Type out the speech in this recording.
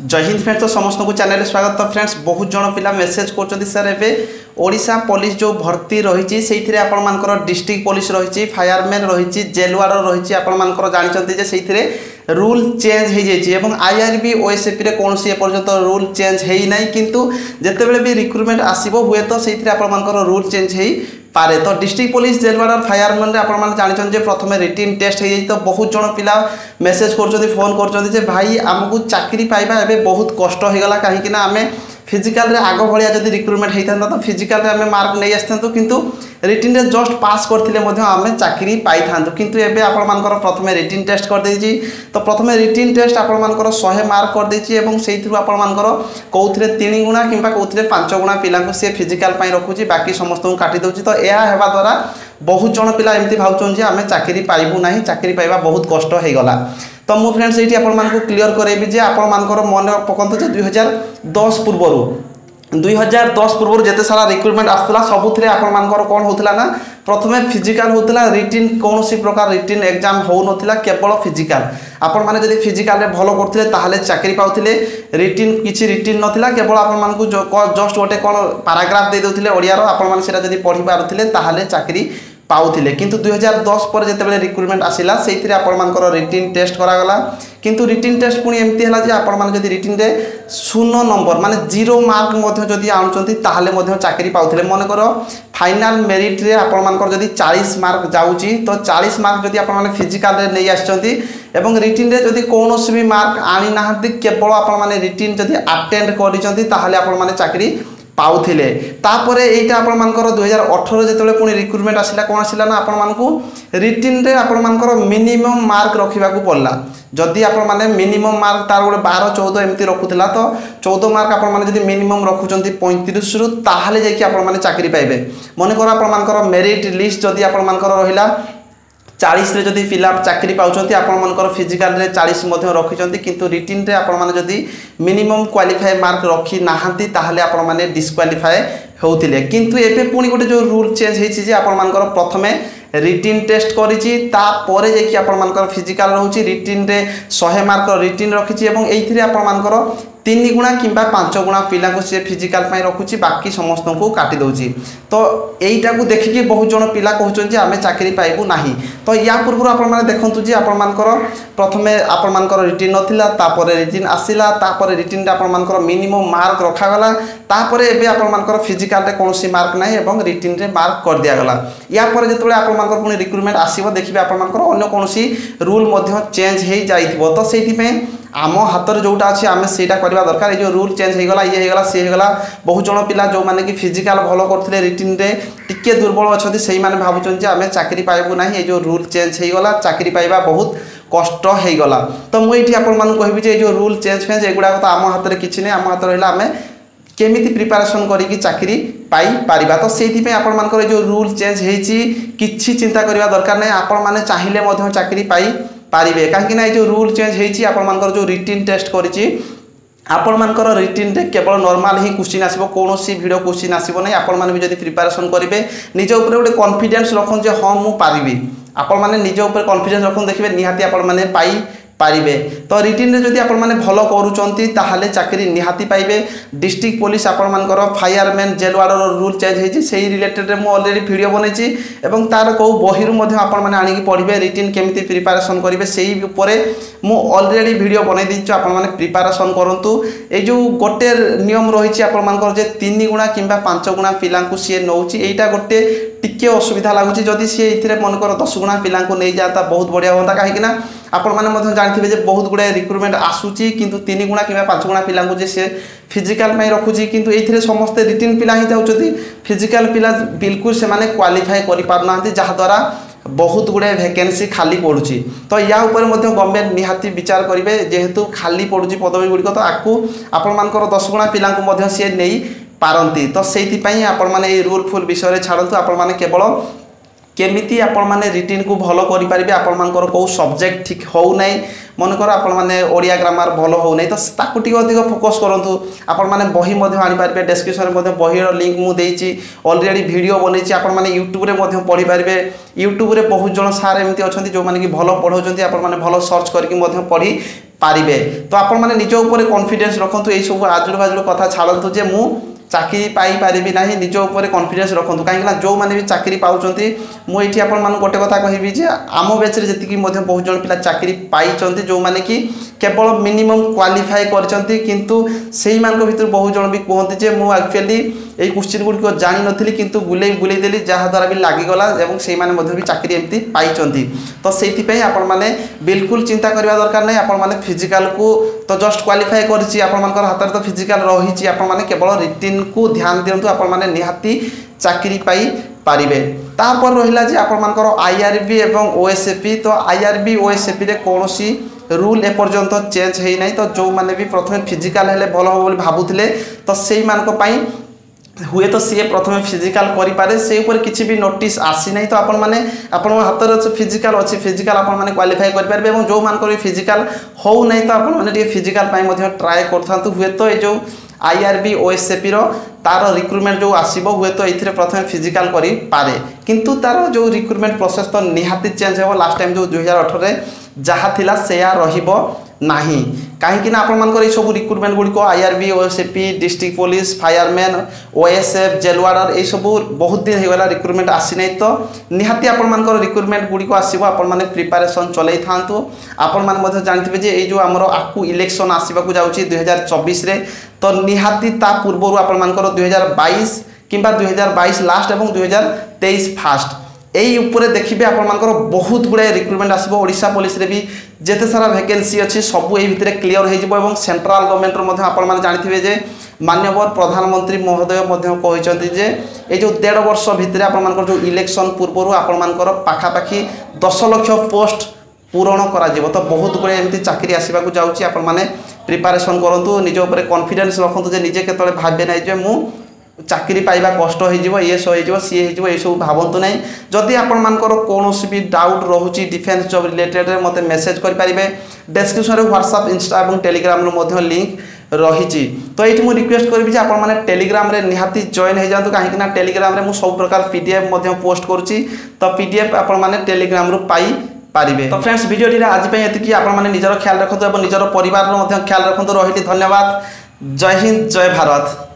जय हिंद फ्रेंड्स। तो समस्त को चैनल स्वागत। फ्रेंड्स बहुत जन पिला मेसेज कर सर ए ओडिशा पुलिस जो भर्ती रही से आपर डिस्ट्रिक्ट पुलिस रही फायरमैन रही जेलवार रही आपर जानते से रूल चेंज हो आईआरबी ओएसएपी रे कौन सी एपर्यंत रूल चेंज होना किंतु जितेबाला भी रिक्रुटमेंट आसो हुए तो से रूल चेंज हो पारे। तो डिस्ट्रिक्ट पुलिस जेलवार फायरमैन आपने जानते प्रथम रिटन टेस्ट हो तो बहुत जन पिला मेसेज कर फोन कर भाई आमको चाकरी पाइबा एबे बहुत कष्ट होगा कहीं आम फिजिकाल रे आग भाया जब रिक्रुटमेंट होता तो फिजिकाल रे आम मार्क नहीं आसतु किंतु रिटिन रे जस्ट पास करथिले मध्य आमे चाकरी पाई थांतु किंतु एबे आपण मानकर प्रथमे रिटिन टेस्ट कर देछि। तो प्रथमे रिटिन टेस्ट आपण मानकर 100 मार्क कर देछि एवं सेइथिरु आपण मानकर कोउथरे 3 गुणा किबा कोउथरे 5 गुणा पिलांको से फिजिकाल पई रखुछि बाकी समस्त काटी दउछि। तो एहा हेबा द्वारा बहुत जन पिला एमती भाउछन जे आमे चाकरी पाइबु नाही, चाकरी पाइबा बहुत कष्ट हे गला। तो मु फ्रेंड्स एठी आपण मानकर क्लियर करेबी जे आपण मानकर मन पकंतु जे 2010 पूर्वरु 2010 पूर्व जिते सारा रिक्रुटमेंट आसला सबुथ आपर कौन होता ना प्रथमे फिजिकाल होता रिटिन कौन सी प्रकार रिटिन एग्जाम हो ना केवल फिजिकाल आपण माने जदि फिजिकाल रे भलो करथिले ताहले चाकरी पाउथिले रिटिन किछि रिटिन नथिला केवल आपण मानकु जस्ट गोटे कोन पैराग्राफ दे दउथिले ओडिया रो आपण माने सेटा जदि पढ़ि पारुथिले ताहले चाकरी पाउथिले। किंतु 2010 पर जेतेबेले रिक्रुटमेंट आसिला सेइथिरे आपण मानकर रिटिन टेस्ट करा गला किंतु रिटिन टेस्ट पुणी एमती हला जे आपण मान जदि रिटिन रे 0 नंबर माने 0 मार्क मध्य जदि आउचंती ताहले मध्य चाकरी पाउथिले। मनकर फाइनल मेरिट रे आपण मानकर जदि 40 मार्क जाउची तो 40 मार्क जदि आपण माने फिजिकल रे नै आछचंती एवं रिटिन रे जदि कोनोसी भी मार्क आनी नाहति केवल आपण माने रिटिन जदि अटेंड करिचंती ताहले आपण माने चाकरी पाउथिले। तापर एटा आपण मानकर 2018 जेतेले पुणी रिक्रुटमेंट आसिला कोन आसिला ना आपण मानकू रिटिन रे आपण मानकर मिनिमम मार्क रखिबा को पड़ला जदि आपण माने मिनिमम मार्क तार गोटे 12-14 एमती रखुतिला तो 14 मार्क आपण माने जदि मिनिमम रखुचंती 35 रु ताहले जे कि आपण माने चाकरी पाइबे। मन कर आपण मानकर मेरिट लिस्ट जदि आपण मानकर रहिला 40 रे जदि पिला चाकरी पाउचंती आपण मानकर फिजिकल रे 40 मध्ये रखिचंती किंतु रिटिन रे आपण माने जदि मिनिमम क्वालिफाई मार्क रखी नाहंती ताहले आपण माने डिस्क्वालिफाई होउतिले। किंतु एबे पुणी गोटे जो रूल चेंज हेछि जे आपण मानकर प्रथमे रिटिन टेस्ट करिछि तापर जे कि आपण मानकर फिजिकल रहउछि रिटिन रे 100 मार्क रिटिन रखिछि एवं एथिरे आपण मानकर 3 गुणा किंबा 5 गुणा पिला को से फिजिकल पय रखुछि बाकी समस्त को काटी दउछि। तो एटा को देखिके बहुत जन पिला कहउछन जे आमे चाकरी पाइबु नाही। तो या पूर्व आपण माने देखंतु जे आपण मानकर प्रथमे आपण मानकर रिटिन नथिला तापर रिटिन आसिला तापर रिटिन रे आपण मानकर मिनिमम मार्क रखा गला तापर एबे आपण मानकर फिजिकल रे कोनोसी मार्क नाही एवं रिटिन रे मार्क कर दिया गला। या पर जेतबे आपण मानकर पुनी रिक्रुटमेंट आसीबो देखिबे आपण मानकर अन्य कोनोसी रूल मध्ये चेंज हे जाइतबो। तो सेति पे आमो हातर जोटा अच्छे आम से दरकार ये जो रूल चेंज होगा ये होगा सी होगा बहुत जन पिला जो मैंने कि फिजिकाल भल करते रिटिन रे टिके दुर्बल अच्छा से भावुं आम चाकरी पाइबू ना ये जो रूल चेंज होगा चाकरी पाइबा बहुत कष्ट होगा। तो मुझे कहबी ये जो रूल चेंज फेंज एगुड़ा तो आम हाथ में किसी नहीं आम हाथ रहा आम केमिति प्रिपरेशन करी चाकरी पाई पारिबा। तो सेति पे आपण मानकर जो रूल चेंज होती किसी चिंता करने दरकार नहीं आपण माने चाहिए मध्य चाकरी पाई पारिबे कहीं जो रूल चेंज होती आपर जो रिटिन टेस्ट करी आपण मानकर रिटिन रे केवल नॉर्मल ही क्वेश्चन आसो कौन सी भिड क्वेश्चन आसो ना आपण माने जब प्रिपरेशन करेंगे निज उपर गोटे कॉन्फिडेंस रखूँ जे हाँ मु पारिबी आपण माने निज उपर कॉन्फिडेंस रखूँ देखिए निहाती आपण माने पाई पारिबे। तो रिटिन रे जदि आपण माने भलो करूचंती ताहले चाकरी निहाती पाइबे। डिस्ट्रिक्ट पुलिस आपण मानकर फायरमैन जेलवार रूल चेंज होती से रिलेटेड रे मो ऑलरेडी वीडियो बनैछि एवं तार को बहिरु मध्ये आपण माने आनिकि पढ़िबे रिटिन केमिति प्रिपरेशन करिबे सेही उपरे मो ऑलरेडी वीडियो बनै दिछु आपण माने प्रिपरेशन करंतु। ए जो गोटे नियम रहिछि आपण मानकर जे 3 गुणा किबा 5 गुणा पिलांकु से नउछि एटा गोटे टिके असुविधा लागुछि जदि से एथिरे मनकर 10 गुणा पिलांकु नै जाता बहुत बढ़िया होता कहीं आपण माने जानते हैं बहुत गुड़ाए रिक्रुटमेंट आसूची किंतु 3 गुणा किबा 5 गुणा पिला को से फिजिकाल में रखुची किंतु एथिरे समस्त रिटिन पिला ही जाउछथि फिजिकाल पिला बिल्कुल से माने क्वालिफाई करि पारनांती जहा द्वारा बहुत गुड़ाए वैकेंसी खाली पड़ुची। तो या ऊपर मध्य गवर्नमेंट निहाती विचार करेंगे जेहेतु खाली पड़ुची पदवी गुड़िक तो आपको आपण मानकर 10 गुणा पिला को मध्य से नहीं पारंती। तो सेति पई आपण माने ए रूल फुल विषय छाड़तु आपण माने केवल केमिति आपण माने रिटिन को भलो करि परिबे आपण मानकर को सब्जेक्ट ठीक हो नाही मनकर आपण माने ओडिया ग्रामर भलो हो नाही तो ताकु टिक अधिक फोकस करंतु आपण माने बही मध्ये आनि परिबे। डिस्क्रिप्शन मध्ये बहीर लिंक मु देछि ऑलरेडी वीडियो बनैछि आपण माने YouTube रे मध्ये पढि परिबे। YouTube रे बहुत जन सार एमति अछंती जो माने कि भलो पढौचंती आपण माने भलो सर्च करके मध्ये पढि पारिबे। तो आपण माने निज ऊपर कॉन्फिडेंस रखंतु, एई सब आजुड़ बाजुड़ कथा छाड़ंतु जे मु चाकरी पाई पारिबि नाही, निज ऊपर कॉन्फिडेंस रखंतु। काहेकि ना जो माने भी चाकरी पाउचंती मु एठी आपण माने गोटे कथा कहिबि जे आम बेच रे जति कि मध्ये बहुत जन पिला चाकरी पाइचंती जो माने कि केवल मिनिमम क्वालिफाई करचंती, किंतु सेही मान को भितर बहुत जन भी कहंती जे मु एक्चुअली एई क्वेश्चन गुड को जानि नथिली किंतु बुले बुले देली जहा द्वारा भी लागी गला एवं सेही माने मध्ये भी चाकरी एम्ति पाइचंती। तो सेही पई आपण माने बिल्कुल चिंता करबा दरकार नै। आपण माने फिजिकल को तो जस्ट क्वालिफाई करछि, आपण मानकर हातर तो फिजिकल रहिछि, आपण माने केवल रिटिन को ध्यान दिंतु, आपण माने निहाती चाकरी पाई पारिबे। तापर रहिला जे आपण मानकर आईआरबी एवं ओएसएपी, तो आईआरबी ओएसएपी रे कोनोसी रूल एपर्यंत चेंज हेई नाही। तो जो माने भी प्रथमे फिजिकल हेले भलो हो बोली भाबुथिले तो सेही मानको पई हुए तो सी प्रथम फिजिकल करि पारे, से ऊपर किछि भी नोटिस आसी नहीं। तो आपण माने आपण हाथ रे फिजिकल अछि, फिजिकल आपण माने क्वालिफाई करि पारबे एवं जो मान कर फिजिकल हो नहीं तो आपण माने डी फिजिकल पई मध्ये ट्राई करथांतु। हुए तो ए जो आईआरबी ओएसएपी रो तार रिक्रुटमेंट जो आसीबो हुए तो एथिरे प्रथमे फिजिकल करि पारे, किंतु तार जो रिक्रुटमेंट प्रोसेस तो निहाती चेंज हो। लास्ट टाइम जो 2018 रे जहा थिला सेया रहिबो नाही। काहेकि ना आपण मानकर ए सब रिक्रुटमेंट गुडी को IRB OSAP district police fireman OSF jail warder ए सब बहुत दिन हे वाला रिक्रुटमेंट आसी नै। तो निहाती आपण मानकर रिक्रुटमेंट गुडी को आसीबो, आपण माने प्रिपरेशन चलै थांतु। आपण माने मथे जानथिबे जे ए जो हमरो आकु इलेक्शन आसीबा को जाउची 2024 रे, तो निहाती ता पूर्व रु आपण मानकर 2022 किबा 2022 लास्ट एवं 2023 फास्ट एई उपरे देखिबे आपण मानकर बहुत गुडा रिक्रुटमेंट आसीबो। ओडिशा पुलिस रे भी जेते सारा वैकेंसी अछि सबु एई भितरे क्लियर हे जिवो एवं सेंट्रल गवर्नमेंट रो मधे आपण माने जानिथिबे जे माननीय प्रधानमंत्री महोदय मधे कहिसथि जे ए जो 1.5 वर्ष भितरे आपण मानकर जो इलेक्शन पूर्व रु आपण मानकर पाखा पाखी 10 लाख पोस्ट पूरण करा जिवो। तो बहुत गुडा एमती चाकरी आसीबा को जाउची। आपण माने प्रिपरेशन करंतु, निज उपरे कॉन्फिडेंस रखंतु जे निजे केतले भाबे नै जे मु चाकरी पाइबा कष्ट हो ये सो हो सी हो सब भावतु ना। जदि आपण मानकर कोनो भी डाउट रोचे डिफेन्स जॉब रिलेटेड मते मेसेज करें, डेस्क्रिप्शन में व्हाट्सएप इंस्टा और टेलीग्राम लिंक रही। तो ये मुझे रिक्वेस्ट करी आप टेलीग्राम में निहाती जॉइन हो जातु, कहीं टेलीग्राम में मुझे सब प्रकार पीडीएफ पोस्ट करुच्ची। तो पीडीएफ आप टेलीग्राम रु पाई पारिबे। तो फ्रेंड्स भिडियो आज ये आप निजर ख्याल रखु और निजर परिवार ख्याल रखु। रही धन्यवाद। जय हिंद, जय भारत।